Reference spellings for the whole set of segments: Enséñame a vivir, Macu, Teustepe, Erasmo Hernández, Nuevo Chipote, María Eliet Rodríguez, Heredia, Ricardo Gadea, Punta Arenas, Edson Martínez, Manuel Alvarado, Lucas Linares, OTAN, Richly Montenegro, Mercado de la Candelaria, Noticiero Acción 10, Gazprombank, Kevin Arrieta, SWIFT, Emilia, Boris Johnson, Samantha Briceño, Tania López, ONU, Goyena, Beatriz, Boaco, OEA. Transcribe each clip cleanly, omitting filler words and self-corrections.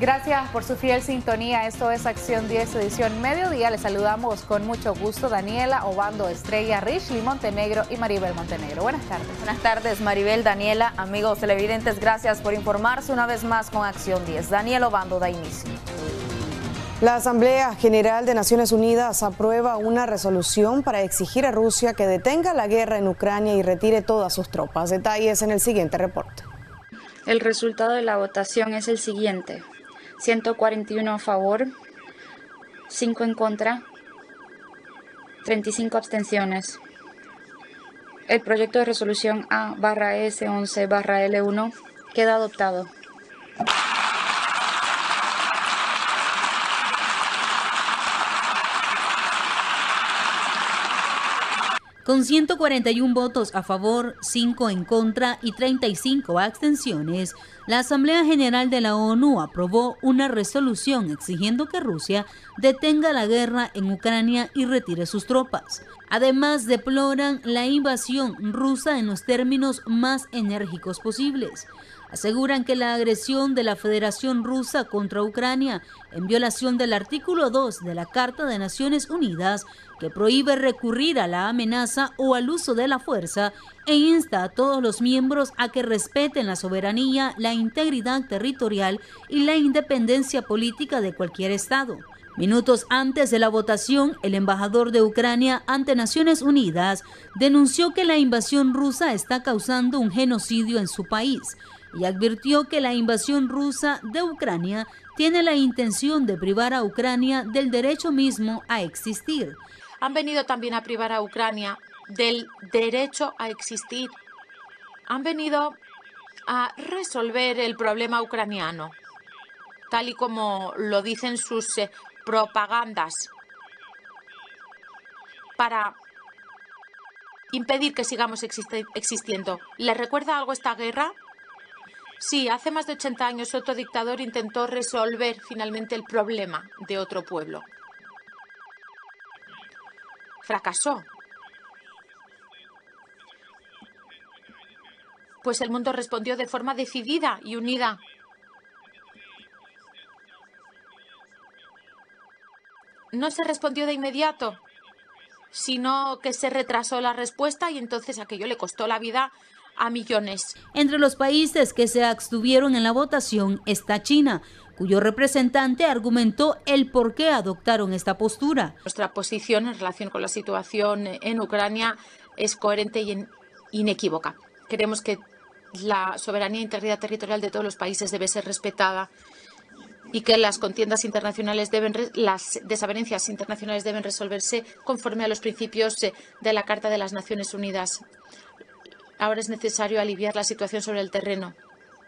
Gracias por su fiel sintonía. Esto es Acción 10, edición mediodía. Les saludamos con mucho gusto Daniela Obando Estrella, Richly Montenegro y Maribel Montenegro. Buenas tardes. Buenas tardes, Maribel, Daniela, amigos televidentes. Gracias por informarse una vez más con Acción 10. Daniela Obando da inicio. La Asamblea General de Naciones Unidas aprueba una resolución para exigir a Rusia que detenga la guerra en Ucrania y retire todas sus tropas. Detalles en el siguiente reporte. El resultado de la votación es el siguiente. 141 a favor, 5 en contra, 35 abstenciones. El proyecto de resolución A/S11/L1 queda adoptado. Con 141 votos a favor, 5 en contra y 35 abstenciones, la Asamblea General de la ONU aprobó una resolución exigiendo que Rusia detenga la guerra en Ucrania y retire sus tropas. Además, deploran la invasión rusa en los términos más enérgicos posibles. Aseguran que la agresión de la Federación Rusa contra Ucrania, en violación del artículo 2 de la Carta de Naciones Unidas, que prohíbe recurrir a la amenaza o al uso de la fuerza, e insta a todos los miembros a que respeten la soberanía, la integridad territorial y la independencia política de cualquier Estado. Minutos antes de la votación, el embajador de Ucrania ante Naciones Unidas denunció que la invasión rusa está causando un genocidio en su país, y advirtió que la invasión rusa de Ucrania tiene la intención de privar a Ucrania del derecho mismo a existir. Han venido también a privar a Ucrania del derecho a existir. Han venido a resolver el problema ucraniano, tal y como lo dicen sus propagandas, para impedir que sigamos existiendo. ¿Les recuerda algo esta guerra? Sí, hace más de 80 años otro dictador intentó resolver finalmente el problema de otro pueblo. Fracasó. Pues el mundo respondió de forma decidida y unida. No se respondió de inmediato, sino que se retrasó la respuesta y entonces aquello le costó la vida a millones. Entre los países que se abstuvieron en la votación está China, cuyo representante argumentó el por qué adoptaron esta postura. Nuestra posición en relación con la situación en Ucrania es coherente y inequívoca. Queremos que la soberanía e integridad territorial de todos los países debe ser respetada y que las contiendas internacionales las desavenencias internacionales deben resolverse conforme a los principios de la Carta de las Naciones Unidas. Ahora es necesario aliviar la situación sobre el terreno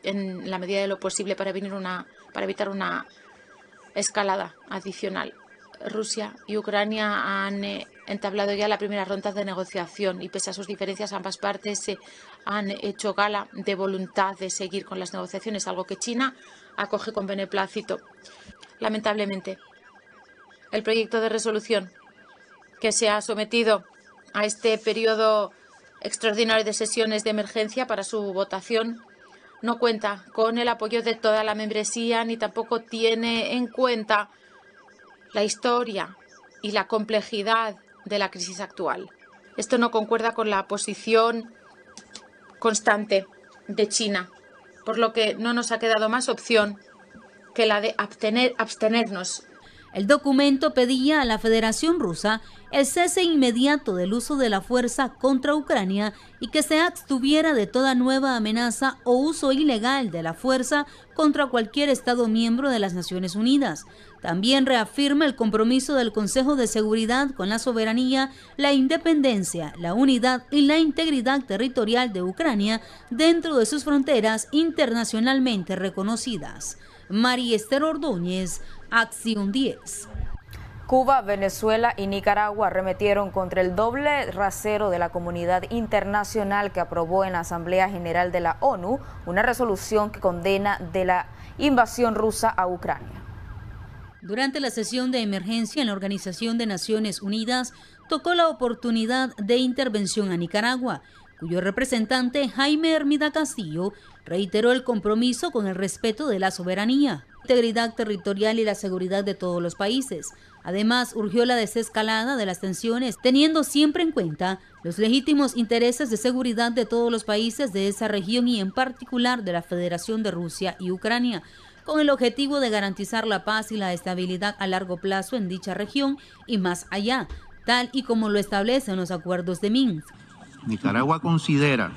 en la medida de lo posible para evitar una escalada adicional. Rusia y Ucrania han entablado ya la primera ronda de negociación y pese a sus diferencias ambas partes se han hecho gala de voluntad de seguir con las negociaciones, algo que China acoge con beneplácito. Lamentablemente, el proyecto de resolución que se ha sometido a este periodo extraordinario de sesiones de emergencia para su votación no cuenta con el apoyo de toda la membresía ni tampoco tiene en cuenta la historia y la complejidad de la crisis actual. Esto no concuerda con la posición constante de China, por lo que no nos ha quedado más opción que la de abstenernos. El documento pedía a la Federación Rusa el cese inmediato del uso de la fuerza contra Ucrania y que se abstuviera de toda nueva amenaza o uso ilegal de la fuerza contra cualquier Estado miembro de las Naciones Unidas. También reafirma el compromiso del Consejo de Seguridad con la soberanía, la independencia, la unidad y la integridad territorial de Ucrania dentro de sus fronteras internacionalmente reconocidas. María Esther Ordóñez, Acción 10. Cuba, Venezuela y Nicaragua arremetieron contra el doble rasero de la comunidad internacional que aprobó en la Asamblea General de la ONU una resolución que condena de la invasión rusa a Ucrania. Durante la sesión de emergencia en la Organización de Naciones Unidas, tocó la oportunidad de intervención a Nicaragua, cuyo representante Jaime Hermida Castillo reiteró el compromiso con el respeto de la soberanía. integridad territorial y la seguridad de todos los países. Además, urgió la desescalada de las tensiones, teniendo siempre en cuenta los legítimos intereses de seguridad de todos los países de esa región y en particular de la Federación de Rusia y Ucrania, con el objetivo de garantizar la paz y la estabilidad a largo plazo en dicha región y más allá, tal y como lo establecen los acuerdos de Minsk. Nicaragua considera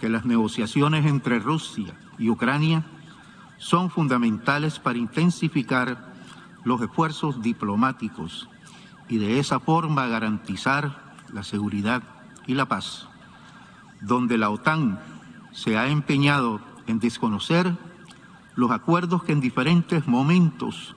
que las negociaciones entre Rusia y Ucrania son fundamentales para intensificar los esfuerzos diplomáticos y de esa forma garantizar la seguridad y la paz, donde la OTAN se ha empeñado en desconocer los acuerdos que en diferentes momentos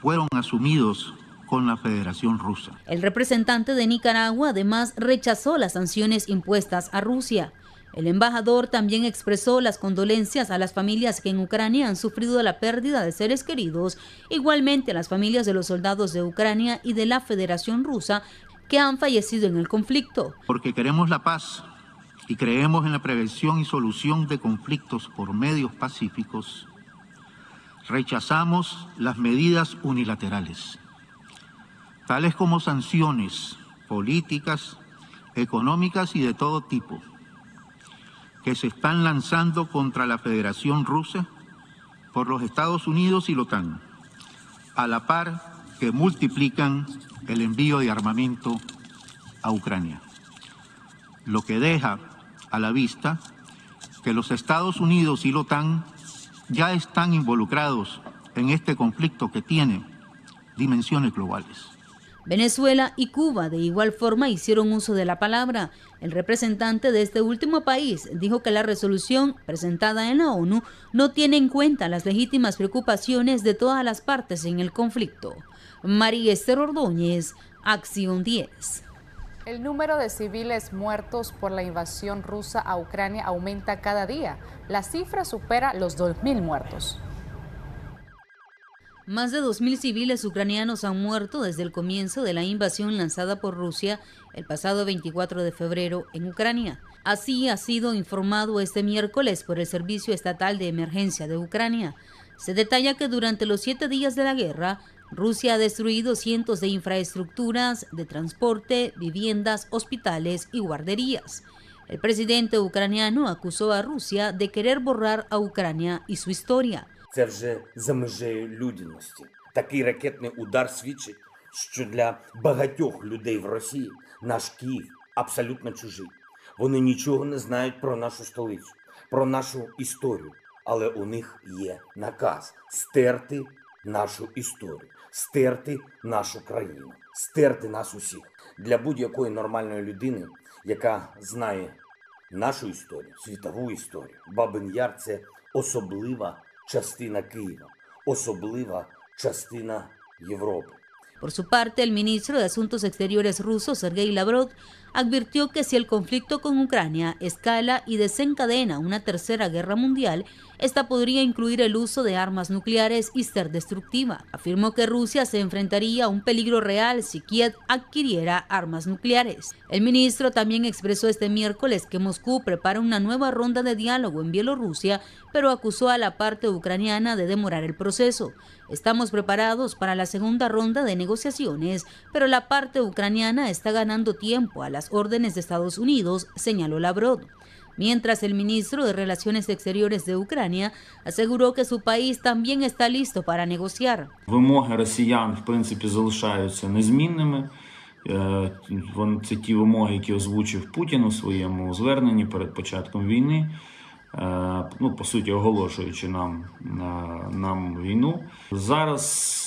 fueron asumidos con la Federación Rusa. El representante de Nicaragua además rechazó las sanciones impuestas a Rusia. El embajador también expresó las condolencias a las familias que en Ucrania han sufrido la pérdida de seres queridos, igualmente a las familias de los soldados de Ucrania y de la Federación Rusa que han fallecido en el conflicto. Porque queremos la paz y creemos en la prevención y solución de conflictos por medios pacíficos, rechazamos las medidas unilaterales, tales como sanciones políticas, económicas y de todo tipo, que se están lanzando contra la Federación Rusa por los Estados Unidos y la OTAN, a la par que multiplican el envío de armamento a Ucrania, lo que deja a la vista que los Estados Unidos y la OTAN ya están involucrados en este conflicto que tiene dimensiones globales. Venezuela y Cuba de igual forma hicieron uso de la palabra. El representante de este último país dijo que la resolución presentada en la ONU no tiene en cuenta las legítimas preocupaciones de todas las partes en el conflicto. María Esther Ordóñez, Acción 10. El número de civiles muertos por la invasión rusa a Ucrania aumenta cada día. La cifra supera los 2.000 muertos. Más de 2.000 civiles ucranianos han muerto desde el comienzo de la invasión lanzada por Rusia el pasado 24 de febrero en Ucrania. Así ha sido informado este miércoles por el Servicio Estatal de Emergencia de Ucrania. Se detalla que durante los 7 días de la guerra, Rusia ha destruido cientos de infraestructuras de transporte, viviendas, hospitales y guarderías. El presidente ucraniano acusó a Rusia de querer borrar a Ucrania y su historia. Це вже за межею людяності. Такий ракетний удар свідчить, що для багатьох людей в Росії наш Київ абсолютно чужий. Вони нічого не знають про нашу столицю, про нашу історію. Але у них є наказ стерти нашу історію, стерти нашу країну, стерти нас усіх. Для будь-якої нормальної людини, яка знає нашу історію, світову історію, Бабин Яр – це особлива частина Києва, особлива частина Європи. Por su parte, el ministro de Asuntos Exteriores ruso, Serguéi Lavrov, advirtió que si el conflicto con Ucrania escala y desencadena una tercera guerra mundial, esta podría incluir el uso de armas nucleares y ser destructiva. Afirmó que Rusia se enfrentaría a un peligro real si Kiev adquiriera armas nucleares. El ministro también expresó este miércoles que Moscú prepara una nueva ronda de diálogo en Bielorrusia, pero acusó a la parte ucraniana de demorar el proceso. Estamos preparados para la segunda ronda de negociaciones, pero la parte ucraniana está ganando tiempo a las órdenes de Estados Unidos, señaló Lavrov. Mientras, el ministro de Relaciones Exteriores de Ucrania aseguró que su país también está listo para negociar. Вимоги росіян, в принципі, залишаються незмінними. Це ті вимоги, які озвучив Путін у своєму зверненні перед початком війни. Ну, по суті, оголошуючи нам війну. Зараз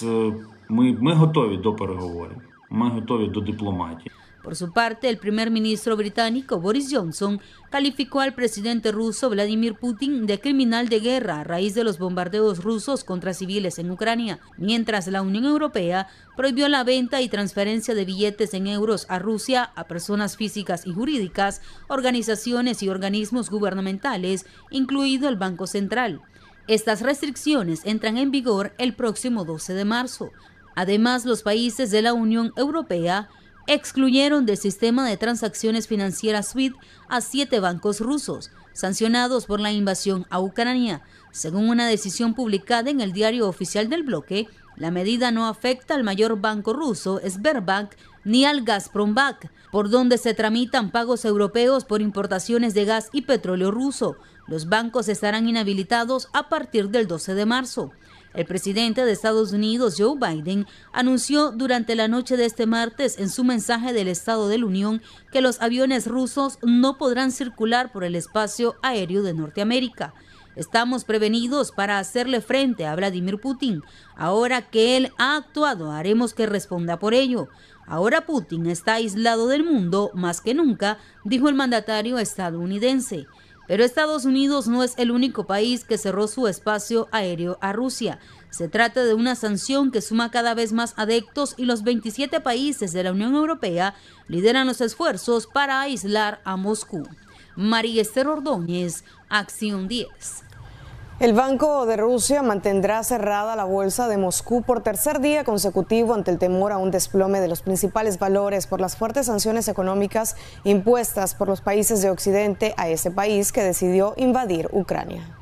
ми готові до переговорів, ми готові до дипломатії. Por su parte, el primer ministro británico Boris Johnson calificó al presidente ruso Vladimir Putin de criminal de guerra a raíz de los bombardeos rusos contra civiles en Ucrania, mientras la Unión Europea prohibió la venta y transferencia de billetes en euros a Rusia a personas físicas y jurídicas, organizaciones y organismos gubernamentales, incluido el Banco Central. Estas restricciones entran en vigor el próximo 12 de marzo. Además, los países de la Unión Europea excluyeron del sistema de transacciones financieras SWIFT a 7 bancos rusos, sancionados por la invasión a Ucrania. Según una decisión publicada en el diario oficial del bloque, la medida no afecta al mayor banco ruso, Sberbank, ni al Gazprombank, por donde se tramitan pagos europeos por importaciones de gas y petróleo ruso. Los bancos estarán inhabilitados a partir del 12 de marzo. El presidente de Estados Unidos, Joe Biden, anunció durante la noche de este martes en su mensaje del Estado de la Unión que los aviones rusos no podrán circular por el espacio aéreo de Norteamérica. Estamos prevenidos para hacerle frente a Vladimir Putin. Ahora que él ha actuado, haremos que responda por ello. Ahora Putin está aislado del mundo más que nunca, dijo el mandatario estadounidense. Pero Estados Unidos no es el único país que cerró su espacio aéreo a Rusia. Se trata de una sanción que suma cada vez más adeptos y los 27 países de la Unión Europea lideran los esfuerzos para aislar a Moscú. María Esther Ordóñez, Acción 10. El Banco de Rusia mantendrá cerrada la bolsa de Moscú por tercer día consecutivo ante el temor a un desplome de los principales valores por las fuertes sanciones económicas impuestas por los países de Occidente a ese país que decidió invadir Ucrania.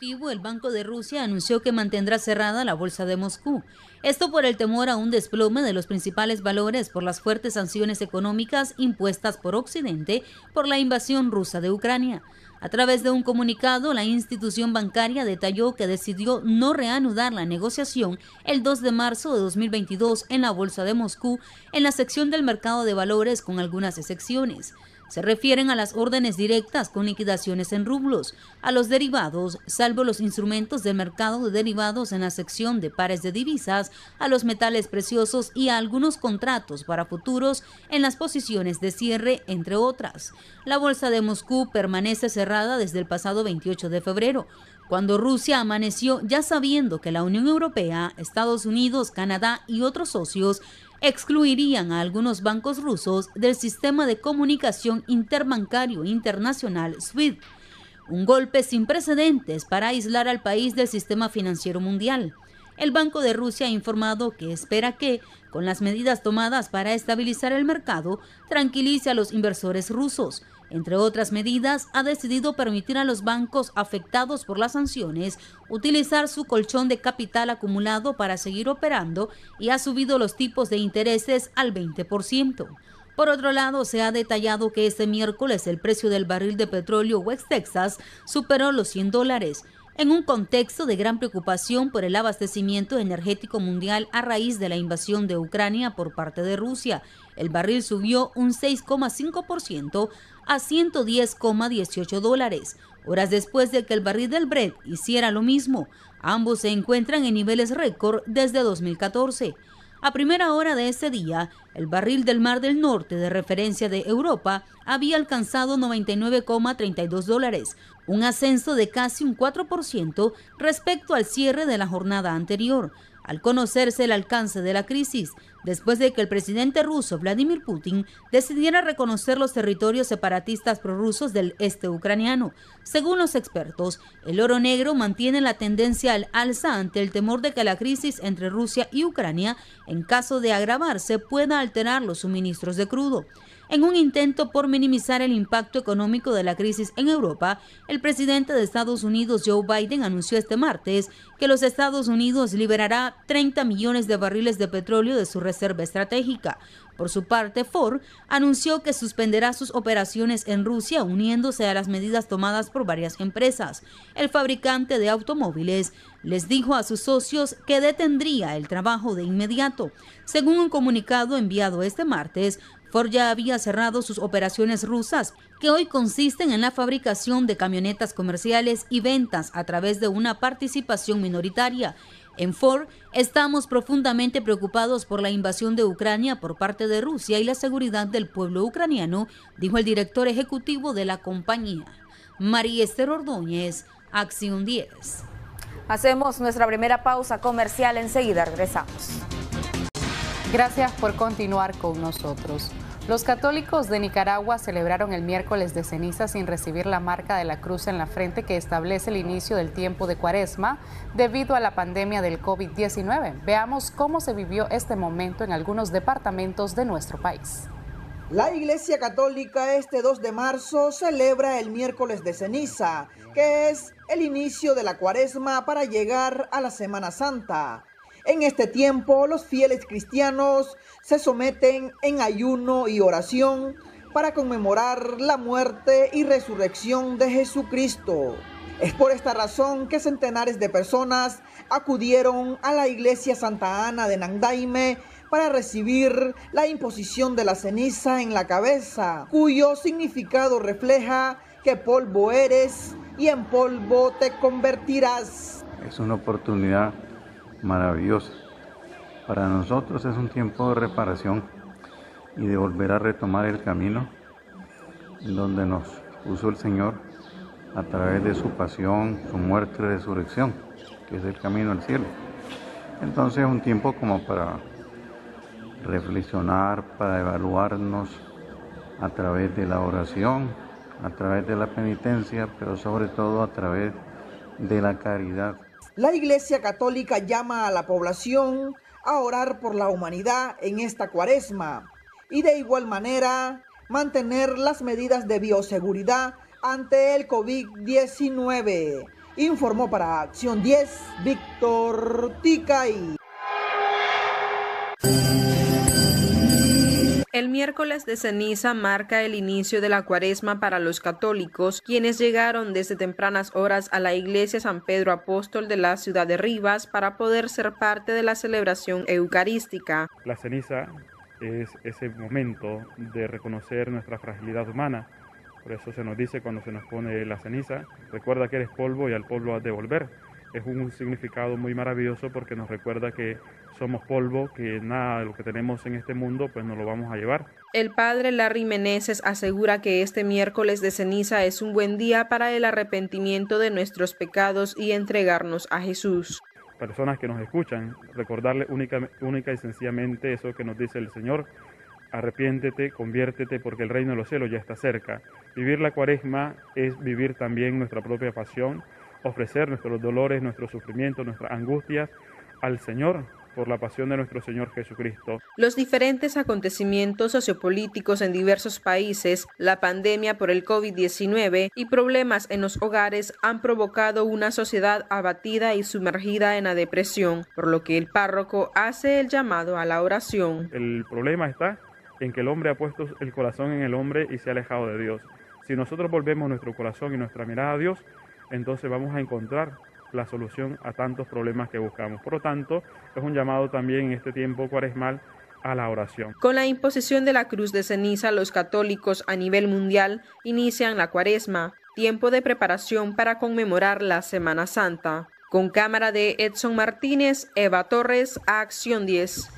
El Banco de Rusia anunció que mantendrá cerrada la bolsa de Moscú. Esto por el temor a un desplome de los principales valores por las fuertes sanciones económicas impuestas por Occidente por la invasión rusa de Ucrania. A través de un comunicado, la institución bancaria detalló que decidió no reanudar la negociación el 2 de marzo de 2022 en la bolsa de Moscú, en la sección del mercado de valores, con algunas excepciones. Se refieren a las órdenes directas con liquidaciones en rublos, a los derivados, salvo los instrumentos del mercado de derivados en la sección de pares de divisas, a los metales preciosos y a algunos contratos para futuros en las posiciones de cierre, entre otras. La bolsa de Moscú permanece cerrada desde el pasado 28 de febrero, cuando Rusia amaneció ya sabiendo que la Unión Europea, Estados Unidos, Canadá y otros socios excluirían a algunos bancos rusos del sistema de comunicación interbancario internacional SWIFT, un golpe sin precedentes para aislar al país del sistema financiero mundial. El Banco de Rusia ha informado que espera que, con las medidas tomadas para estabilizar el mercado, tranquilice a los inversores rusos. Entre otras medidas, ha decidido permitir a los bancos afectados por las sanciones utilizar su colchón de capital acumulado para seguir operando y ha subido los tipos de intereses al 20%. Por otro lado, se ha detallado que este miércoles el precio del barril de petróleo West Texas superó los $100, en un contexto de gran preocupación por el abastecimiento energético mundial a raíz de la invasión de Ucrania por parte de Rusia. El barril subió un 6,5% a $110,18, horas después de que el barril del Brent hiciera lo mismo. Ambos se encuentran en niveles récord desde 2014. A primera hora de ese día, el barril del Mar del Norte de referencia de Europa había alcanzado $99,32, un ascenso de casi un 4% respecto al cierre de la jornada anterior, al conocerse el alcance de la crisis, después de que el presidente ruso Vladimir Putin decidiera reconocer los territorios separatistas prorrusos del este ucraniano. Según los expertos, el oro negro mantiene la tendencia al alza ante el temor de que la crisis entre Rusia y Ucrania, en caso de agravarse, pueda alterar los suministros de crudo. En un intento por minimizar el impacto económico de la crisis en Europa, el presidente de Estados Unidos, Joe Biden, anunció este martes que los Estados Unidos liberará 30 millones de barriles de petróleo de su reserva estratégica. Por su parte, Ford anunció que suspenderá sus operaciones en Rusia, uniéndose a las medidas tomadas por varias empresas. El fabricante de automóviles les dijo a sus socios que detendría el trabajo de inmediato. Según un comunicado enviado este martes, Ford ya había cerrado sus operaciones rusas, que hoy consisten en la fabricación de camionetas comerciales y ventas a través de una participación minoritaria. En Ford, estamos profundamente preocupados por la invasión de Ucrania por parte de Rusia y la seguridad del pueblo ucraniano, dijo el director ejecutivo de la compañía. María Esther Ordóñez, Acción 10. Hacemos nuestra primera pausa comercial, enseguida regresamos. Gracias por continuar con nosotros. Los católicos de Nicaragua celebraron el miércoles de ceniza sin recibir la marca de la cruz en la frente que establece el inicio del tiempo de Cuaresma debido a la pandemia del COVID-19. Veamos cómo se vivió este momento en algunos departamentos de nuestro país. La Iglesia Católica este 2 de marzo celebra el miércoles de ceniza, que es el inicio de la cuaresma para llegar a la Semana Santa. En este tiempo, los fieles cristianos se someten en ayuno y oración para conmemorar la muerte y resurrección de Jesucristo. Es por esta razón que centenares de personas acudieron a la iglesia Santa Ana de Nandaime para recibir la imposición de la ceniza en la cabeza, cuyo significado refleja que polvo eres y en polvo te convertirás. Es una oportunidad maravillosa. Para nosotros es un tiempo de reparación y de volver a retomar el camino en donde nos puso el Señor a través de su pasión, su muerte y resurrección, que es el camino al cielo. Entonces es un tiempo como para reflexionar, para evaluarnos a través de la oración, a través de la penitencia, pero sobre todo a través de la caridad. La Iglesia Católica llama a la población a orar por la humanidad en esta cuaresma y de igual manera mantener las medidas de bioseguridad ante el COVID-19. Informó para Acción 10, Víctor Ticay. El miércoles de ceniza marca el inicio de la cuaresma para los católicos, quienes llegaron desde tempranas horas a la iglesia San Pedro Apóstol de la ciudad de Rivas para poder ser parte de la celebración eucarística. La ceniza es ese momento de reconocer nuestra fragilidad humana. Por eso se nos dice cuando se nos pone la ceniza, recuerda que eres polvo y al polvo has de volver. Es un significado muy maravilloso porque nos recuerda que somos polvo, que nada de lo que tenemos en este mundo pues nos lo vamos a llevar. El padre Larry Meneses asegura que este miércoles de ceniza es un buen día para el arrepentimiento de nuestros pecados y entregarnos a Jesús. Personas que nos escuchan, recordarle única y sencillamente eso que nos dice el Señor: arrepiéntete, conviértete, porque el reino de los cielos ya está cerca. Vivir la cuaresma es vivir también nuestra propia pasión, ofrecer nuestros dolores, nuestros sufrimientos, nuestras angustias al Señor por la pasión de nuestro Señor Jesucristo. Los diferentes acontecimientos sociopolíticos en diversos países, la pandemia por el COVID-19 y problemas en los hogares han provocado una sociedad abatida y sumergida en la depresión, por lo que el párroco hace el llamado a la oración. El problema está en que el hombre ha puesto el corazón en el hombre y se ha alejado de Dios. Si nosotros volvemos nuestro corazón y nuestra mirada a Dios, entonces vamos a encontrar la solución a tantos problemas que buscamos. Por lo tanto, es un llamado también en este tiempo cuaresmal a la oración. Con la imposición de la cruz de ceniza, los católicos a nivel mundial inician la cuaresma, tiempo de preparación para conmemorar la Semana Santa. Con cámara de Edson Martínez, Eva Torres, Acción 10.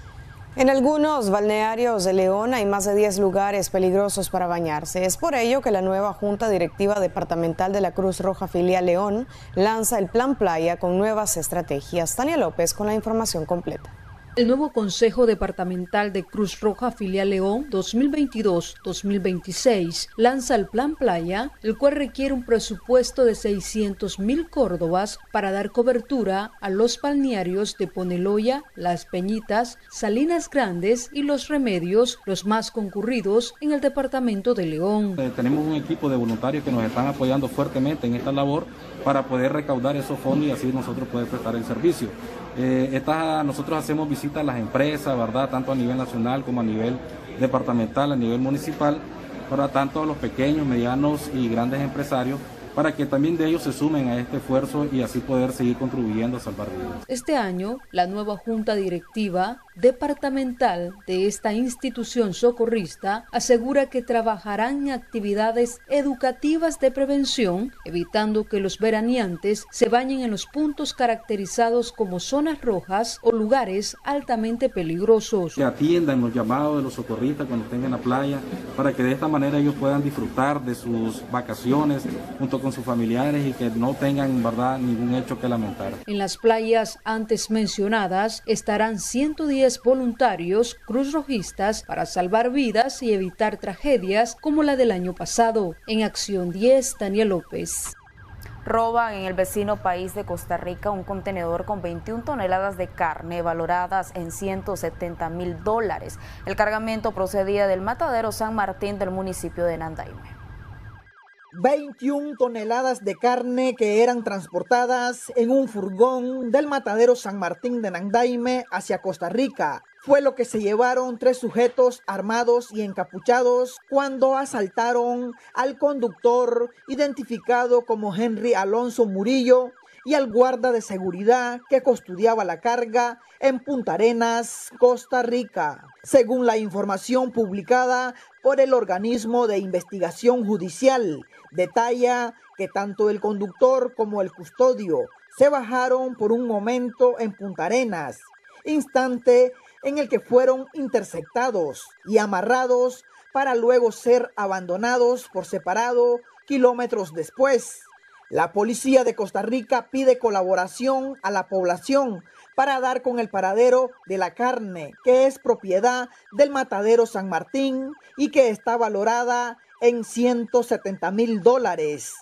En algunos balnearios de León hay más de 10 lugares peligrosos para bañarse. Es por ello que la nueva Junta Directiva Departamental de la Cruz Roja Filial León lanza el Plan Playa con nuevas estrategias. Tania López con la información completa. El nuevo Consejo Departamental de Cruz Roja Filial León 2022-2026 lanza el Plan Playa, el cual requiere un presupuesto de 600.000 córdobas para dar cobertura a los balnearios de Poneloya, Las Peñitas, Salinas Grandes y Los Remedios, los más concurridos en el departamento de León. Tenemos un equipo de voluntarios que nos están apoyando fuertemente en esta labor para poder recaudar esos fondos y así nosotros poder prestar el servicio. Nosotros hacemos visitas a las empresas, ¿verdad?, tanto a nivel nacional como a nivel departamental, a nivel municipal, para tanto a los pequeños, medianos y grandes empresarios, para que también de ellos se sumen a este esfuerzo y así poder seguir contribuyendo a salvar vidas. Este año, la nueva Junta Directiva Departamental de esta institución socorrista asegura que trabajarán en actividades educativas de prevención, evitando que los veraneantes se bañen en los puntos caracterizados como zonas rojas o lugares altamente peligrosos. Que atiendan los llamados de los socorristas cuando estén en la playa, para que de esta manera ellos puedan disfrutar de sus vacaciones junto con sus familiares y que no tengan en verdad ningún hecho que lamentar. En las playas antes mencionadas estarán 110 voluntarios cruzrojistas para salvar vidas y evitar tragedias como la del año pasado. En Acción 10, Daniel López. roban en el vecino país de Costa Rica un contenedor con 21 toneladas de carne valoradas en $170.000. El cargamento procedía del Matadero San Martín del municipio de Nandaime. 21 toneladas de carne que eran transportadas en un furgón del Matadero San Martín de Nandaime hacia Costa Rica. Fue lo que se llevaron tres sujetos armados y encapuchados cuando asaltaron al conductor identificado como Henry Alonso Murillo y al guarda de seguridad que custodiaba la carga en Punta Arenas, Costa Rica. Según la información publicada por el organismo de investigación judicial, detalla que tanto el conductor como el custodio se bajaron por un momento en Punta Arenas, instante en el que fueron interceptados y amarrados para luego ser abandonados por separado kilómetros después. La policía de Costa Rica pide colaboración a la población para dar con el paradero de la carne, que es propiedad del Matadero San Martín y que está valorada en $170.000.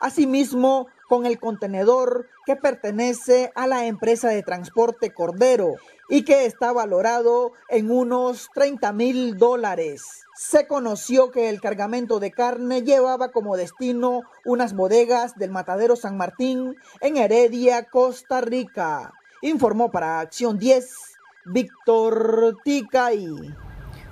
Asimismo, con el contenedor que pertenece a la empresa de transporte Cordero y que está valorado en unos $30.000. Se conoció que el cargamento de carne llevaba como destino unas bodegas del Matadero San Martín en Heredia, Costa Rica. Informó para Acción 10, Víctor Ticay.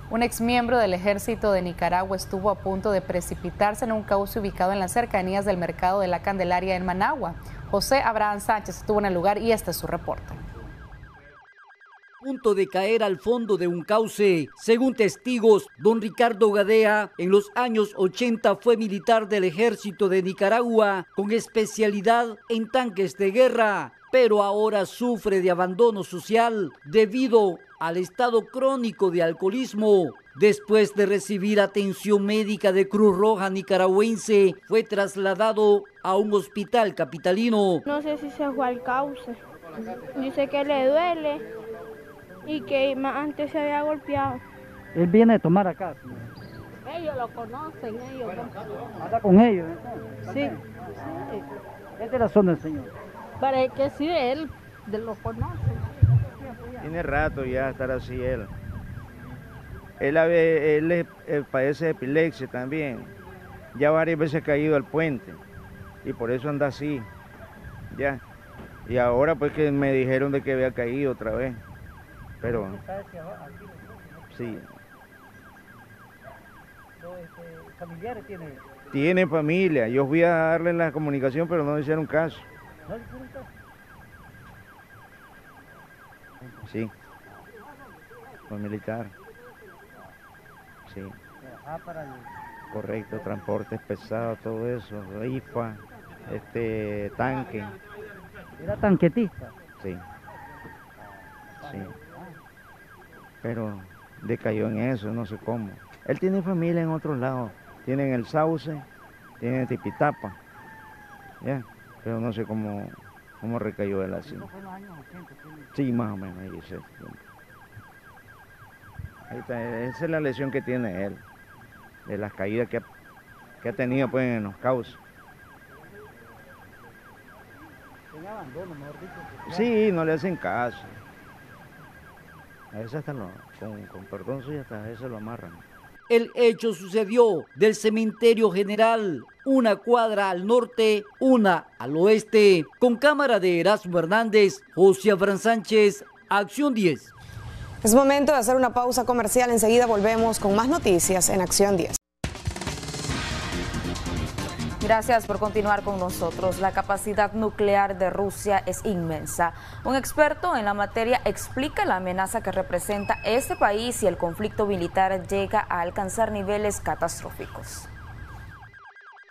Un exmiembro del ejército de Nicaragua estuvo a punto de precipitarse en un cauce ubicado en las cercanías del mercado de la Candelaria en Managua. José Abraham Sánchez estuvo en el lugar y este es su reporte. A punto de caer al fondo de un cauce. Según testigos, don Ricardo Gadea, en los años 80 fue militar del ejército de Nicaragua, con especialidad en tanques de guerra, pero ahora sufre de abandono social debido al estado crónico de alcoholismo. Después de recibir atención médica de Cruz Roja nicaragüense, fue trasladado a un hospital capitalino. No sé si se fue al cauce. Dice que le duele y que antes se había golpeado. Él viene de tomar acá. Ellos lo conocen, ellos. ¿Anda con ellos? Sí. Es de la zona del señor. Parece que sí, él lo conoce. Tiene rato ya estar así él. Él padece de epilepsia también. Ya varias veces ha caído al puente y por eso anda así. Ya. Y ahora pues que me dijeron de que había caído otra vez. Pero sí. ¿Familiares tiene? Tiene familia. Yo fui a darle la comunicación, pero no hicieron caso. ¿No le hicieron caso? Sí. Fue militar. Sí. Correcto, transportes pesados, todo eso, rifa, tanque. ¿Era tanquetista? Sí. Sí. Pero decayó en eso, no sé cómo. Él tiene familia en otros lados, tiene en el Sauce, tiene en Tipitapa, ¿ya? Pero no sé cómo recayó él así. ¿Fue en los años 80? Sí, más o menos, ahí dice. Ahí está, esa es la lesión que tiene él, de las caídas que ha tenido pues, en los cauces. ¿Tiene abandono, mejor dicho? Sí, no le hacen caso. A veces hasta con perdón suyo, hasta a veces lo amarran. El hecho sucedió del cementerio general, una cuadra al norte, una al oeste. Con cámara de Erasmo Hernández, José Abraham Sánchez, Acción 10. Es momento de hacer una pausa comercial. Enseguida volvemos con más noticias en Acción 10. Gracias por continuar con nosotros. La capacidad nuclear de Rusia es inmensa. Un experto en la materia explica la amenaza que representa este país si el conflicto militar llega a alcanzar niveles catastróficos.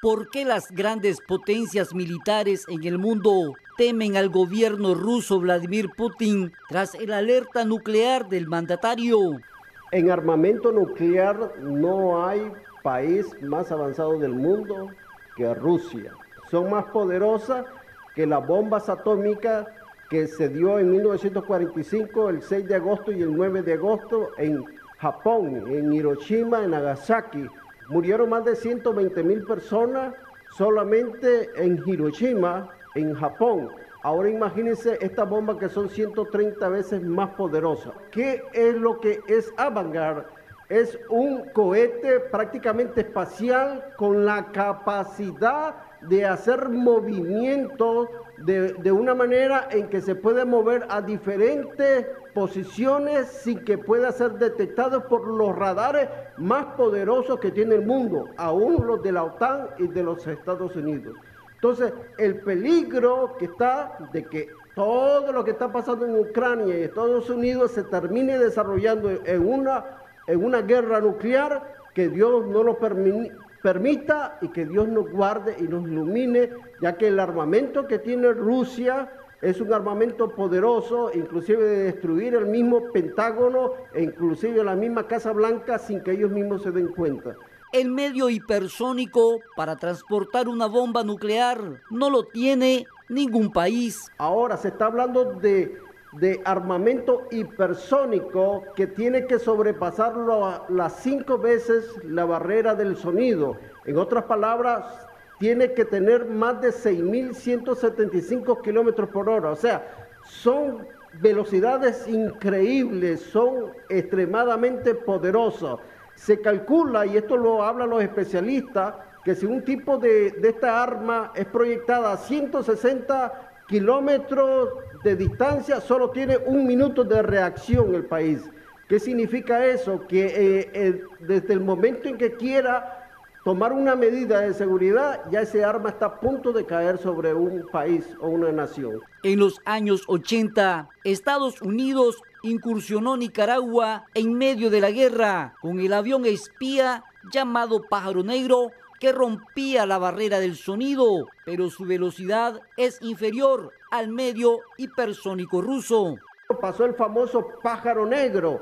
¿Por qué las grandes potencias militares en el mundo temen al gobierno ruso Vladimir Putin tras el alerta nuclear del mandatario? En armamento nuclear no hay país más avanzado del mundo que Rusia. Son más poderosas que las bombas atómicas que se dio en 1945, el 6 de agosto y el 9 de agosto en Japón, en Hiroshima, en Nagasaki. Murieron más de 120.000 personas, solamente en Hiroshima, en Japón. Ahora imagínense estas bombas que son 130 veces más poderosas. ¿Qué es lo que es Avangard? Es un cohete prácticamente espacial con la capacidad de hacer movimientos de una manera en que se puede mover a diferentes posiciones sin que pueda ser detectado por los radares más poderosos que tiene el mundo, aún los de la OTAN y de los Estados Unidos. Entonces, el peligro que está de que todo lo que está pasando en Ucrania y Estados Unidos se termine desarrollando en una guerra nuclear, que Dios no lo permita y que Dios nos guarde y nos ilumine, ya que el armamento que tiene Rusia es un armamento poderoso, inclusive de destruir el mismo Pentágono e inclusive la misma Casa Blanca sin que ellos mismos se den cuenta. El medio hipersónico para transportar una bomba nuclear no lo tiene ningún país. Ahora se está hablando de armamento hipersónico que tiene que sobrepasar las 5 veces la barrera del sonido. En otras palabras, tiene que tener más de 6.175 kilómetros por hora. O sea, son velocidades increíbles, son extremadamente poderosas. Se calcula, y esto lo hablan los especialistas, que si un tipo de esta arma es proyectada a 160 kilómetros de distancia, solo tiene 1 minuto de reacción el país. ¿Qué significa eso? Que desde el momento en que quiera tomar una medida de seguridad, ya ese arma está a punto de caer sobre un país o una nación. En los años 80, Estados Unidos incursionó Nicaragua en medio de la guerra con el avión espía llamado Pájaro Negro, que rompía la barrera del sonido, pero su velocidad es inferior al medio hipersónico ruso. Pasó el famoso Pájaro Negro.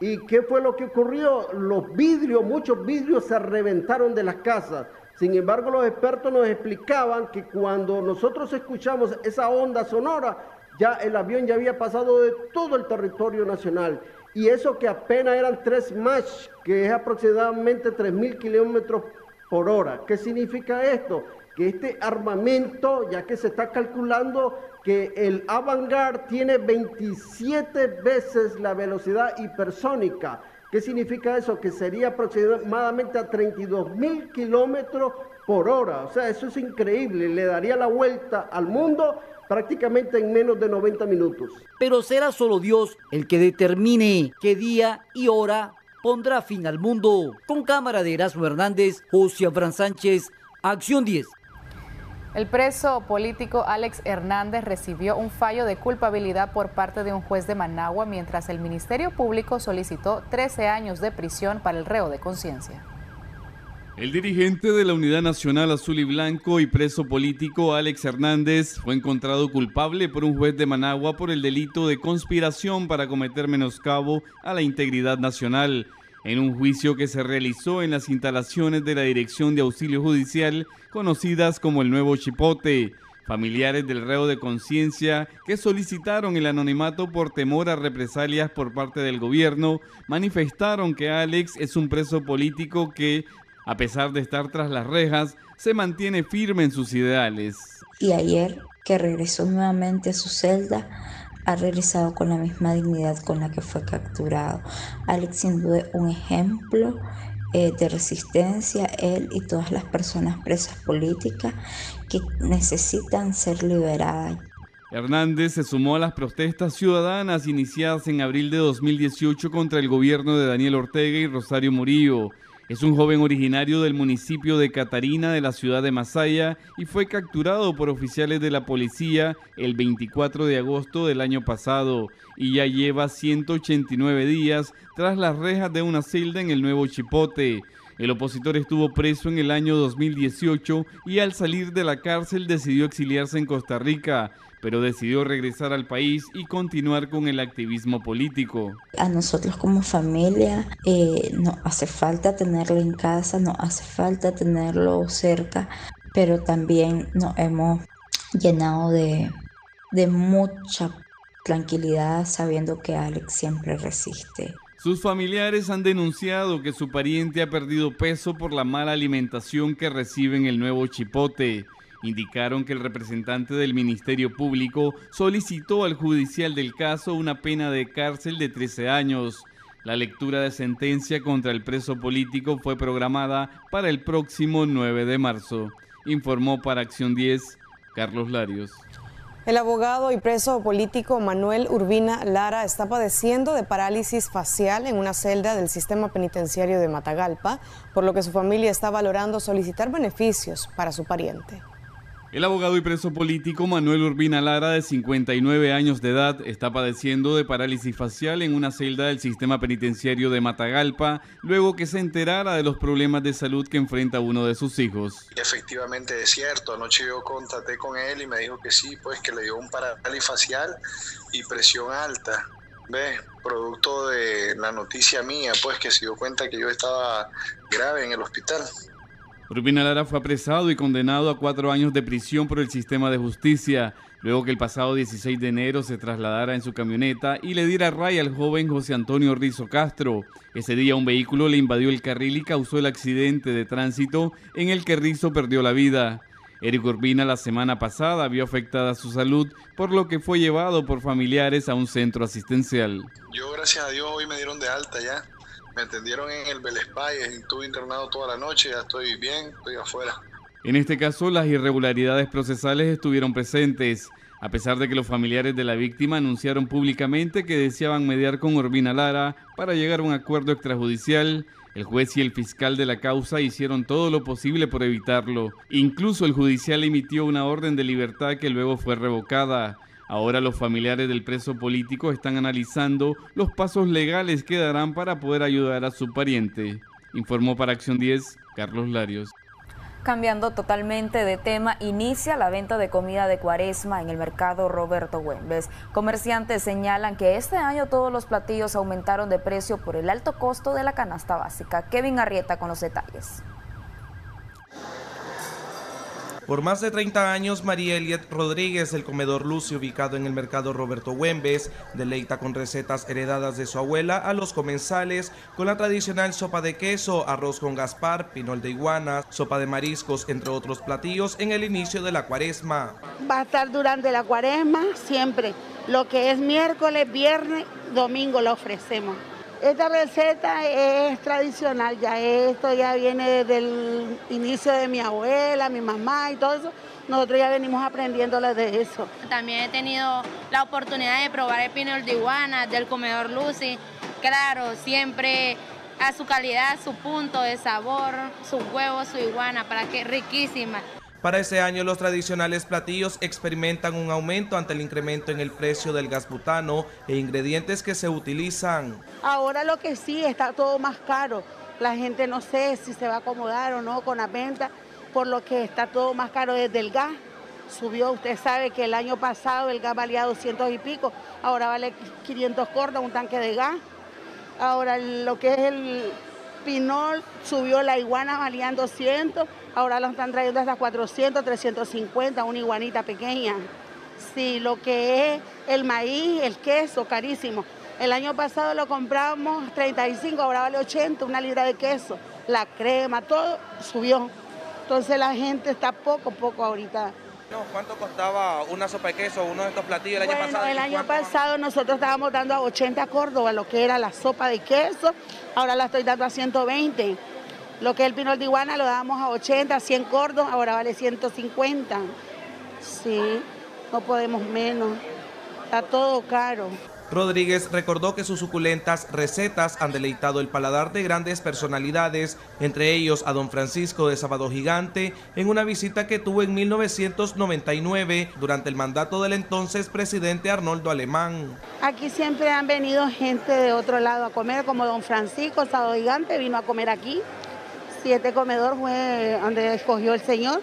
¿Y qué fue lo que ocurrió? Los vidrios, muchos vidrios se reventaron de las casas. Sin embargo, los expertos nos explicaban que cuando nosotros escuchamos esa onda sonora, ya el avión ya había pasado de todo el territorio nacional. Y eso que apenas eran 3 Mach, que es aproximadamente 3.000 kilómetros por hora. ¿Qué significa esto? Que este armamento, ya que se está calculando que el Avangard tiene 27 veces la velocidad hipersónica. ¿Qué significa eso? Que sería aproximadamente a 32.000 kilómetros por hora. O sea, eso es increíble. Le daría la vuelta al mundo prácticamente en menos de 90 minutos. Pero será solo Dios el que determine qué día y hora pondrá fin al mundo. Con cámara de Erasmo Hernández, José Abrán Sánchez, Acción 10. El preso político Alex Hernández recibió un fallo de culpabilidad por parte de un juez de Managua, mientras el Ministerio Público solicitó 13 años de prisión para el reo de conciencia. El dirigente de la Unidad Nacional Azul y Blanco y preso político Alex Hernández fue encontrado culpable por un juez de Managua por el delito de conspiración para cometer menoscabo a la integridad nacional, en un juicio que se realizó en las instalaciones de la Dirección de Auxilio Judicial, conocidas como el Nuevo Chipote. Familiares del reo de conciencia, que solicitaron el anonimato por temor a represalias por parte del gobierno, manifestaron que Alex es un preso político que, a pesar de estar tras las rejas, se mantiene firme en sus ideales. Y ayer, que regresó nuevamente a su celda, ha regresado con la misma dignidad con la que fue capturado. Alex, sin duda, un ejemplo de resistencia, él y todas las personas presas políticas que necesitan ser liberadas. Hernández se sumó a las protestas ciudadanas iniciadas en abril de 2018 contra el gobierno de Daniel Ortega y Rosario Murillo. Es un joven originario del municipio de Catarina de la ciudad de Masaya y fue capturado por oficiales de la policía el 24 de agosto del año pasado y ya lleva 189 días tras las rejas de una celda en el Nuevo Chipote. El opositor estuvo preso en el año 2018 y al salir de la cárcel decidió exiliarse en Costa Rica, pero decidió regresar al país y continuar con el activismo político. A nosotros como familia nos hace falta tenerlo en casa, nos hace falta tenerlo cerca, pero también nos hemos llenado de mucha tranquilidad sabiendo que Alex siempre resiste. Sus familiares han denunciado que su pariente ha perdido peso por la mala alimentación que recibe en el Nuevo Chipote. Indicaron que el representante del Ministerio Público solicitó al judicial del caso una pena de cárcel de 13 años. La lectura de sentencia contra el preso político fue programada para el próximo 9 de marzo. Informó para Acción 10, Carlos Larios. El abogado y preso político Manuel Urbina Lara está padeciendo de parálisis facial en una celda del sistema penitenciario de Matagalpa, por lo que su familia está valorando solicitar beneficios para su pariente. El abogado y preso político Manuel Urbina Lara, de 59 años de edad, está padeciendo de parálisis facial en una celda del sistema penitenciario de Matagalpa, luego que se enterara de los problemas de salud que enfrenta uno de sus hijos. Efectivamente es cierto, anoche yo contacté con él y me dijo que sí, pues que le dio un parálisis facial y presión alta. ¿Ves? Producto de la noticia mía, pues que se dio cuenta que yo estaba grave en el hospital. Urbina Lara fue apresado y condenado a 4 años de prisión por el sistema de justicia, luego que el pasado 16 de enero se trasladara en su camioneta y le diera raya al joven José Antonio Rizo Castro. Ese día un vehículo le invadió el carril y causó el accidente de tránsito en el que Rizo perdió la vida. Eric Urbina la semana pasada vio afectada su salud, por lo que fue llevado por familiares a un centro asistencial. Yo, gracias a Dios, hoy me dieron de alta ya. Me atendieron en el Belespay, estuve internado toda la noche, ya estoy bien, estoy afuera. En este caso, las irregularidades procesales estuvieron presentes, a pesar de que los familiares de la víctima anunciaron públicamente que deseaban mediar con Urbina Lara para llegar a un acuerdo extrajudicial. El juez y el fiscal de la causa hicieron todo lo posible por evitarlo. Incluso el judicial emitió una orden de libertad que luego fue revocada. Ahora los familiares del preso político están analizando los pasos legales que darán para poder ayudar a su pariente. Informó para Acción 10, Carlos Larios. Cambiando totalmente de tema, inicia la venta de comida de Cuaresma en el mercado Roberto Huembes. Comerciantes señalan que este año todos los platillos aumentaron de precio por el alto costo de la canasta básica. Kevin Arrieta con los detalles. Por más de 30 años, María Eliet Rodríguez, el comedor Lucio, ubicado en el mercado Roberto Huembes, deleita con recetas heredadas de su abuela a los comensales, con la tradicional sopa de queso, arroz con gaspar, pinol de iguana, sopa de mariscos, entre otros platillos, en el inicio de la Cuaresma. Va a estar durante la Cuaresma siempre, lo que es miércoles, viernes, domingo lo ofrecemos. Esta receta es tradicional, ya esto ya viene desde el inicio de mi abuela, mi mamá y todo eso. Nosotros ya venimos aprendiéndolas de eso. También he tenido la oportunidad de probar el pinol de iguana del comedor Lucy. Claro, siempre a su calidad, su punto de sabor, su huevo, su iguana, para que riquísima. Para ese año los tradicionales platillos experimentan un aumento ante el incremento en el precio del gas butano e ingredientes que se utilizan. Ahora lo que sí, está todo más caro. La gente no sé si se va a acomodar o no con la venta, por lo que está todo más caro desde el gas. Subió, usted sabe que el año pasado el gas valía 200 y pico, ahora vale 500 cordas un tanque de gas. Ahora lo que es el pinol subió, la iguana valían 200. Ahora lo están trayendo hasta 400, 350, una iguanita pequeña. Sí, lo que es el maíz, el queso, carísimo. El año pasado lo compramos 35, ahora vale 80, una libra de queso. La crema, todo subió. Entonces la gente está poco a poco ahorita. ¿Cuánto costaba una sopa de queso, uno de estos platillos el año pasado? El año pasado nosotros estábamos dando a 80 Córdoba, lo que era la sopa de queso. Ahora la estoy dando a 120. Lo que es el pinol de iguana lo damos a 80, 100 cordos, ahora vale 150. Sí, no podemos menos, está todo caro. Rodríguez recordó que sus suculentas recetas han deleitado el paladar de grandes personalidades, entre ellos a don Francisco de Sábado Gigante, en una visita que tuvo en 1999 durante el mandato del entonces presidente Arnoldo Alemán. Aquí siempre han venido gente de otro lado a comer, como don Francisco Sábado Gigante vino a comer aquí. Y este comedor fue donde escogió el señor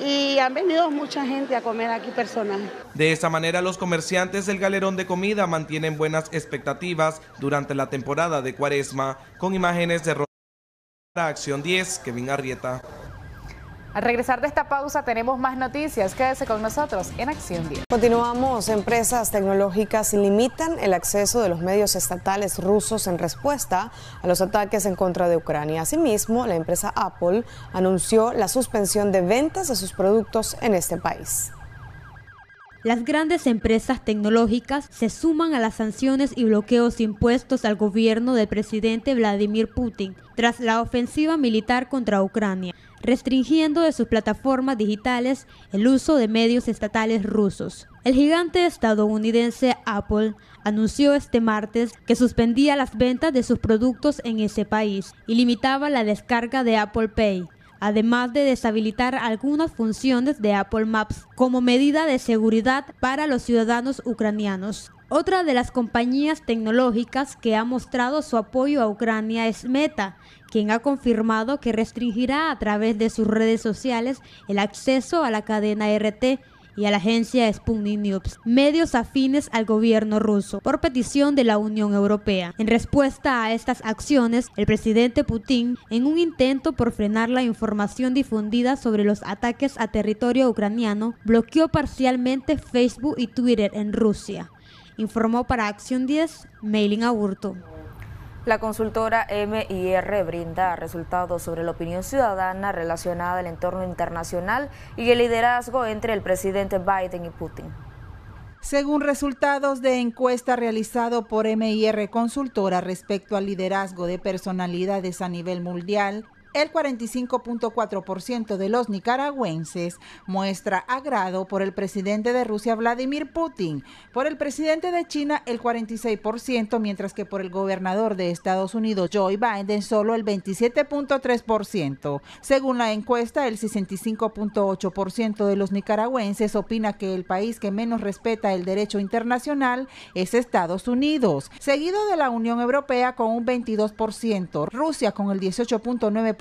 y han venido mucha gente a comer aquí personal. De esta manera los comerciantes del galerón de comida mantienen buenas expectativas durante la temporada de Cuaresma. Con imágenes de Acción 10, Kevin Arrieta. Al regresar de esta pausa tenemos más noticias. Quédese con nosotros en Acción 10. Continuamos. Empresas tecnológicas limitan el acceso de los medios estatales rusos en respuesta a los ataques en contra de Ucrania. Asimismo, la empresa Apple anunció la suspensión de ventas de sus productos en este país. Las grandes empresas tecnológicas se suman a las sanciones y bloqueos impuestos al gobierno del presidente Vladimir Putin tras la ofensiva militar contra Ucrania, restringiendo de sus plataformas digitales el uso de medios estatales rusos. El gigante estadounidense Apple anunció este martes que suspendía las ventas de sus productos en ese país y limitaba la descarga de Apple Pay, además de deshabilitar algunas funciones de Apple Maps como medida de seguridad para los ciudadanos ucranianos. Otra de las compañías tecnológicas que ha mostrado su apoyo a Ucrania es Meta, quien ha confirmado que restringirá a través de sus redes sociales el acceso a la cadena RT y a la agencia Sputnik News, medios afines al gobierno ruso, por petición de la Unión Europea. En respuesta a estas acciones, el presidente Putin, en un intento por frenar la información difundida sobre los ataques a territorio ucraniano, bloqueó parcialmente Facebook y Twitter en Rusia. Informó para Acción 10, Maylin Aburto. La consultora M&R brinda resultados sobre la opinión ciudadana relacionada al entorno internacional y el liderazgo entre el presidente Biden y Putin. Según resultados de encuesta realizado por M&R Consultora respecto al liderazgo de personalidades a nivel mundial, el 45.4% de los nicaragüenses muestra agrado por el presidente de Rusia, Vladimir Putin, por el presidente de China el 46%, mientras que por el gobernador de Estados Unidos, Joe Biden, solo el 27.3%. Según la encuesta, el 65.8% de los nicaragüenses opina que el país que menos respeta el derecho internacional es Estados Unidos, seguido de la Unión Europea con un 22%, Rusia con el 18.9%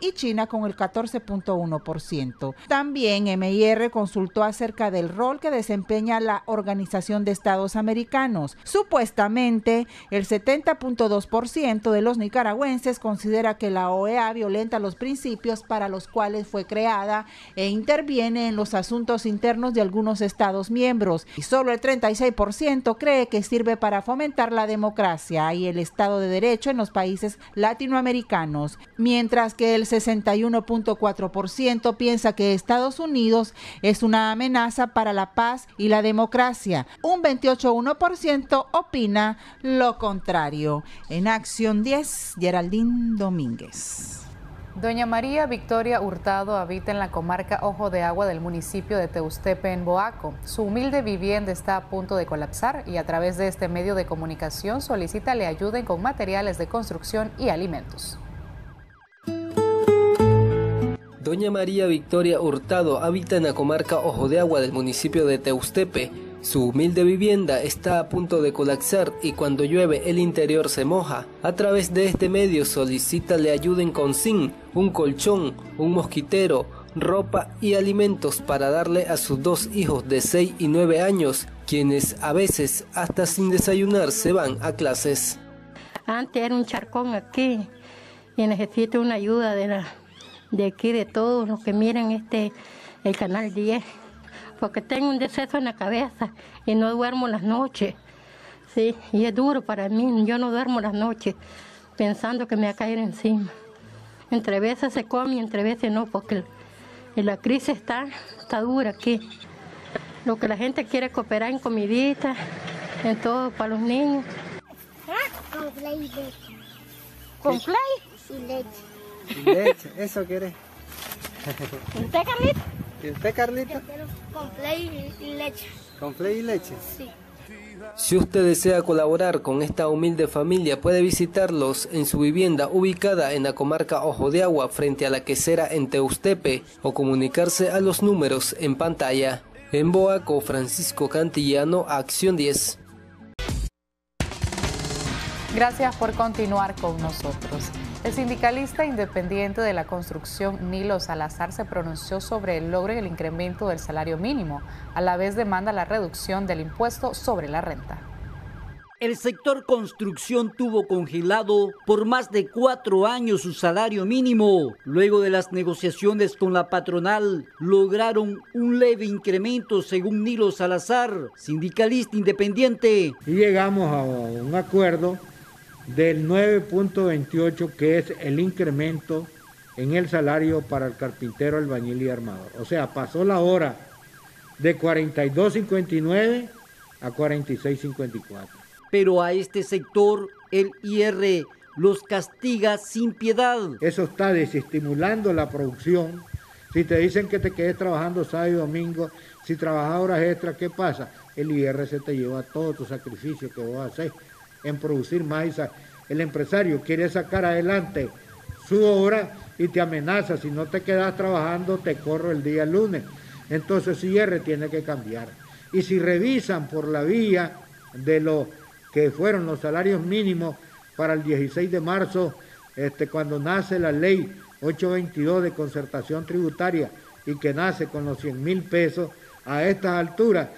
y China con el 14.1%. También M&R consultó acerca del rol que desempeña la Organización de Estados Americanos. Supuestamente, el 70.2% de los nicaragüenses considera que la OEA violenta los principios para los cuales fue creada e interviene en los asuntos internos de algunos estados miembros, y solo el 36% cree que sirve para fomentar la democracia y el Estado de Derecho en los países latinoamericanos, mientras que el 61.4% piensa que Estados Unidos es una amenaza para la paz y la democracia. Un 28.1% opina lo contrario. En Acción 10, Geraldine Domínguez. Doña María Victoria Hurtado habita en la comarca Ojo de Agua del municipio de Teustepe, en Boaco. Su humilde vivienda está a punto de colapsar y a través de este medio de comunicación solicita le ayuden con materiales de construcción y alimentos. Doña María Victoria Hurtado habita en la comarca Ojo de Agua del municipio de Teustepe. Su humilde vivienda está a punto de colapsar y cuando llueve el interior se moja. A través de este medio solicita le ayuden con zinc, un colchón, un mosquitero, ropa y alimentos para darle a sus dos hijos de 6 y 9 años, quienes a veces hasta sin desayunar se van a clases. Antes era un charcón aquí y necesito una ayuda de aquí, de todos los que miran el canal 10, porque tengo un deceso en la cabeza y no duermo las noches, ¿sí? Y es duro para mí, yo no duermo las noches pensando que me va a caer encima. Entre veces se come y entre veces no, porque la crisis está dura aquí. Lo que la gente quiere cooperar en comidita, en todo para los niños. Con play y leche. ¿Con play? Y leche. Leche, eso querés. ¿Y usted, Carlita? ¿Y usted, Carlita? Con play y leche. ¿Con play y leche? Sí. Si usted desea colaborar con esta humilde familia, puede visitarlos en su vivienda ubicada en la comarca Ojo de Agua, frente a la quesera en Teustepe, o comunicarse a los números en pantalla. En Boaco, Francisco Cantillano, Acción 10. Gracias por continuar con nosotros. El sindicalista independiente de la construcción Nilo Salazar se pronunció sobre el logro y el incremento del salario mínimo. A la vez demanda la reducción del impuesto sobre la renta. El sector construcción tuvo congelado por más de 4 años su salario mínimo. Luego de las negociaciones con la patronal, lograron un leve incremento según Nilo Salazar, sindicalista independiente. Y llegamos a un acuerdo del 9.28, que es el incremento en el salario para el carpintero, albañil y armador. O sea, pasó la hora de 42.59 a 46.54. Pero a este sector, el IR los castiga sin piedad. Eso está desestimulando la producción. Si te dicen que te quedes trabajando sábado y domingo, si trabajas horas extras, ¿qué pasa? El IR se te lleva todo tu sacrificio que vos haces en producir más. El empresario quiere sacar adelante su obra y te amenaza. Si no te quedas trabajando, te corro el día lunes. Entonces el IR tiene que cambiar. Y si revisan por la vía de los que fueron los salarios mínimos para el 16 de marzo, cuando nace la ley 822 de concertación tributaria y que nace con los 100.000 pesos, a estas alturas,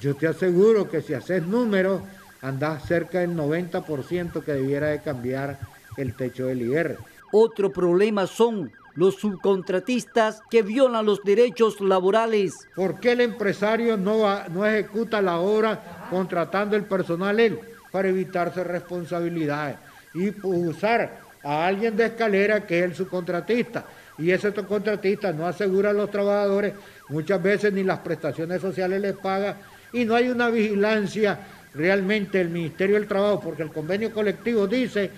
yo te aseguro que si haces números, andás cerca del 90% que debiera de cambiar el techo del IR. Otro problema son los subcontratistas que violan los derechos laborales. ¿Por qué el empresario no ejecuta la obra contratando el personal él? Para evitarse responsabilidades y usar a alguien de escalera que es el subcontratista, y ese subcontratista no asegura a los trabajadores, muchas veces ni las prestaciones sociales les paga, y no hay una vigilancia realmente del Ministerio del Trabajo, porque el convenio colectivo dice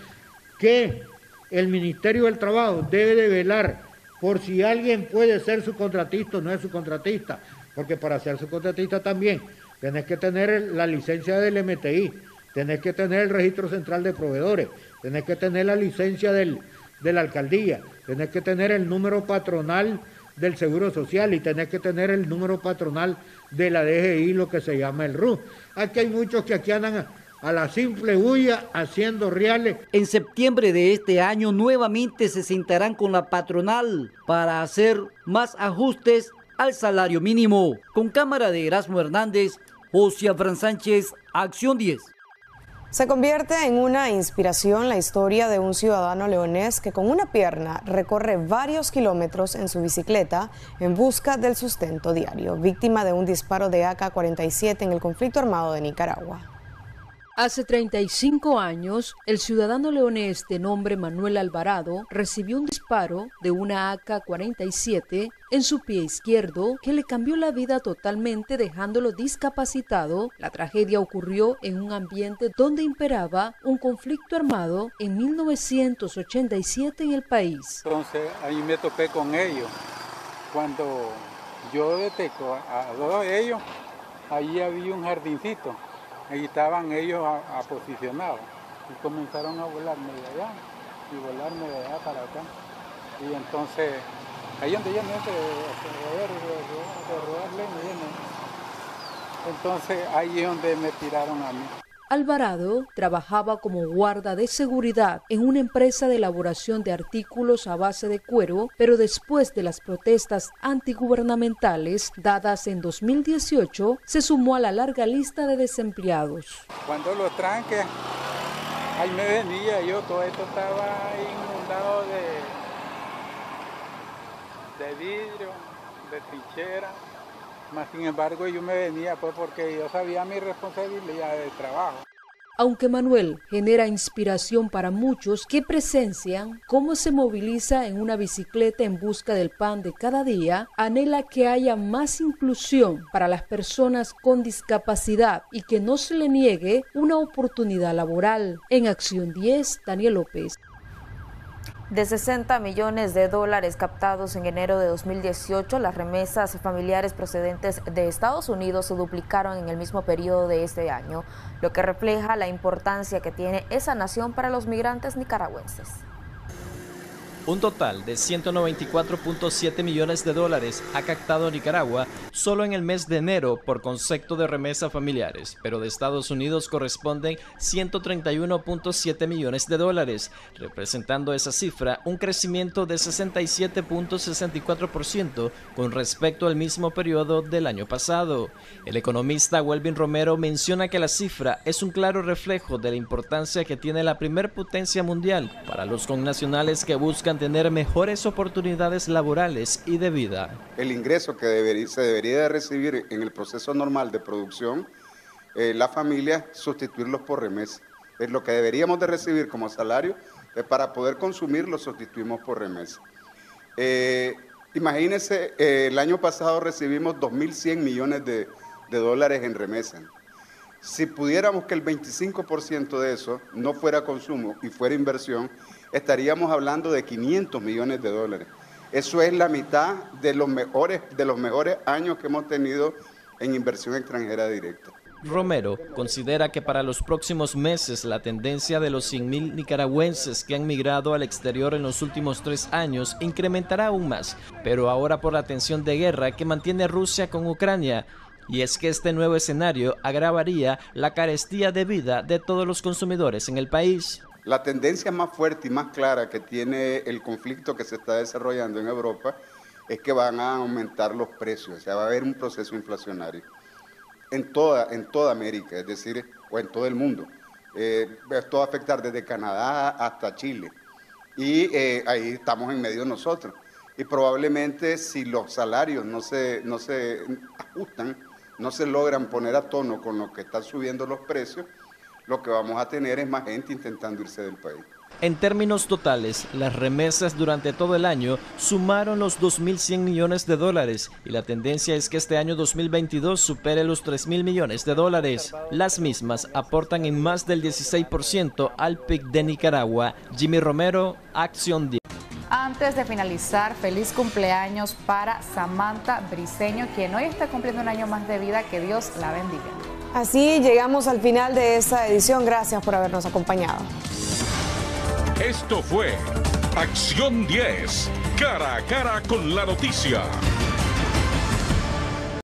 que el Ministerio del Trabajo debe de velar por si alguien puede ser subcontratista o no es subcontratista, porque para ser subcontratista también tenés que tener la licencia del MTI, tenés que tener el registro central de proveedores, tenés que tener la licencia de la alcaldía, tenés que tener el número patronal del Seguro Social y tenés que tener el número patronal de la DGI, lo que se llama el RUS. Aquí hay muchos que aquí andan a la simple bulla haciendo reales. En septiembre de este año nuevamente se sentarán con la patronal para hacer más ajustes al salario mínimo. Con cámara de Erasmo Hernández, José Fran Sánchez, Acción 10. Se convierte en una inspiración la historia de un ciudadano leonés que con una pierna recorre varios kilómetros en su bicicleta en busca del sustento diario, víctima de un disparo de AK-47 en el conflicto armado de Nicaragua. Hace 35 años, el ciudadano leonés de nombre Manuel Alvarado recibió un disparo de una AK-47 en su pie izquierdo, que le cambió la vida totalmente dejándolo discapacitado. La tragedia ocurrió en un ambiente donde imperaba un conflicto armado en 1987 en el país. Entonces ahí me topé con ellos. Cuando yo deteco a dos de ellos, ahí había un jardincito. Ahí estaban ellos posicionados y comenzaron a volarme de allá y volarme de allá para acá. Y entonces ahí donde yo me hice rodarle, entonces ahí es donde me tiraron a mí. Alvarado trabajaba como guarda de seguridad en una empresa de elaboración de artículos a base de cuero, pero después de las protestas antigubernamentales dadas en 2018, se sumó a la larga lista de desempleados. Cuando los tranques, ahí me venía yo, todo esto estaba inundado de vidrio, de trinchera. Mas sin embargo yo me venía pues porque yo sabía mi responsabilidad de trabajo. Aunque Manuel genera inspiración para muchos que presencian cómo se moviliza en una bicicleta en busca del pan de cada día, anhela que haya más inclusión para las personas con discapacidad y que no se le niegue una oportunidad laboral. En Acción 10, Daniel López. De 60 millones de dólares captados en enero de 2018, las remesas familiares procedentes de Estados Unidos se duplicaron en el mismo periodo de este año, lo que refleja la importancia que tiene esa nación para los migrantes nicaragüenses. Un total de 194.7 millones de dólares ha captado Nicaragua solo en el mes de enero por concepto de remesas familiares, pero de Estados Unidos corresponden 131.7 millones de dólares, representando esa cifra un crecimiento de 67.64% con respecto al mismo periodo del año pasado. El economista Welvin Romero menciona que la cifra es un claro reflejo de la importancia que tiene la primer potencia mundial para los connacionales que buscan tener mejores oportunidades laborales y de vida. El ingreso que se debería de recibir en el proceso normal de producción, la familia sustituirlos por remesas. Es lo que deberíamos de recibir como salario, para poder consumir lo sustituimos por remesas. Imagínense, el año pasado recibimos 2.100 millones de dólares en remesas. Si pudiéramos que el 25% de eso no fuera consumo y fuera inversión, estaríamos hablando de 500 millones de dólares. Eso es la mitad de los mejores años que hemos tenido en inversión extranjera directa. Romero considera que para los próximos meses la tendencia de los 100.000 nicaragüenses que han migrado al exterior en los últimos 3 años incrementará aún más, pero ahora por la tensión de guerra que mantiene Rusia con Ucrania. Y es que este nuevo escenario agravaría la carestía de vida de todos los consumidores en el país. La tendencia más fuerte y más clara que tiene el conflicto que se está desarrollando en Europa es que van a aumentar los precios, o sea, va a haber un proceso inflacionario en toda América, es decir, o en todo el mundo. Esto va a afectar desde Canadá hasta Chile y ahí estamos en medio nosotros. Y probablemente si los salarios no se ajustan, no se logran poner a tono con lo que están subiendo los precios, lo que vamos a tener es más gente intentando irse del país. En términos totales, las remesas durante todo el año sumaron los 2.100 millones de dólares y la tendencia es que este año 2022 supere los 3.000 millones de dólares. Las mismas aportan en más del 16% al PIB de Nicaragua. Jimmy Romero, Acción 10. Antes de finalizar, feliz cumpleaños para Samantha Briceño, quien hoy está cumpliendo un año más de vida. Que Dios la bendiga. Así llegamos al final de esta edición. Gracias por habernos acompañado. Esto fue Acción 10, cara a cara con la noticia.